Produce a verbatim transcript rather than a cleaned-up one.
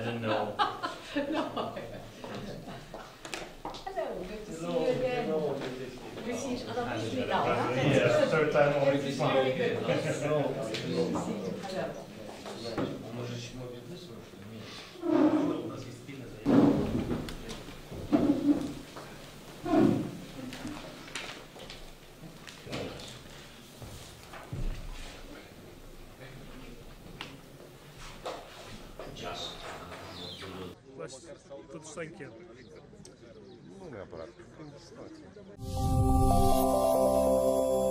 I didn't know. No. Hello, good to see Hello. you again. Hello, good to see you. Hello, good to see you. Yeah, third time already. It's really good. Hello. Thank you. Ну, мы обратно.